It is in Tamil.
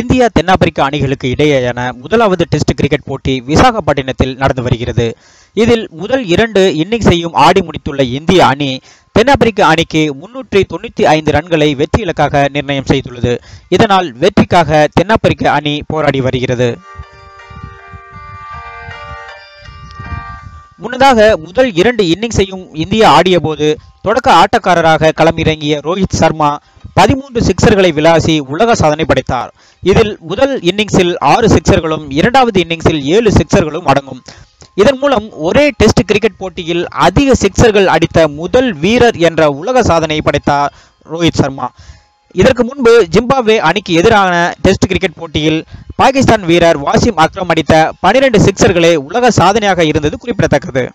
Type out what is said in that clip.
இந்தியா தென்னாப்பிரிக்கா அணிகளுக்கு இடையேயான முதலாவது டெஸ்ட் கிரிக்கெட் போட்டி விசாகப்பட்டினத்தில் நடந்து வருகிறது. இதில் முதல் 2 இன்னிங்ஸையும் ஆடி முடித்துள்ள இந்திய அணி தென்னாப்பிரிக்க அணிக்கு 395 ரன்களை வெற்றி இலக்காக நிர்ணயம் செய்துள்ளது. இதனால் வெற்றிக்காக தென்னாப்பிரிக்க அணி போராடி வருகிறது. முன்னதாக முதல் 2 இன்னிங்ஸையும் இந்தியா ஆடிய போது தொடக்க ஆட்டக்காரராக களமிறங்கிய ரோஹித் சர்மா 13 சிக்சர்களை விளாசி உலக சாதனை படைத்தார். இதில் முதல் இன்னிங்ஸில் 6 சிக்சர்களும் இரண்டாவது இன்னிங்ஸில் 7 சிக்சர்களும் அடங்கும். இதன் மூலம் ஒரே டெஸ்ட் கிரிக்கெட் போட்டியில் அதிக சிக்சர்கள் அடித்த முதல் வீரர் என்ற உலக சாதனை படைத்தார் ரோஹித் சர்மா. இதற்கு முன்பு ஜிம்பாப்வே அணிக்கு எதிரான டெஸ்ட் கிரிக்கெட் போட்டியில் பாகிஸ்தான் வீரர் வாசிம் அக்ரம் அடித்த 12 சிக்சர்களே உலக சாதனையாக இருந்தது குறிப்பிடத்தக்கது.